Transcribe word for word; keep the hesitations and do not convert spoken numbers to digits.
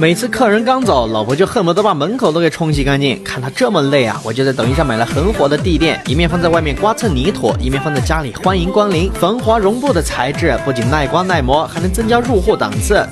每次客人刚走，老婆就恨不得把门口都给冲洗干净。看他这么累啊，我就在抖音上买了很火的地垫，一面放在外面刮蹭泥土，一面放在家里欢迎光临。防滑绒布的材质不仅耐刮耐磨，还能增加入户档次。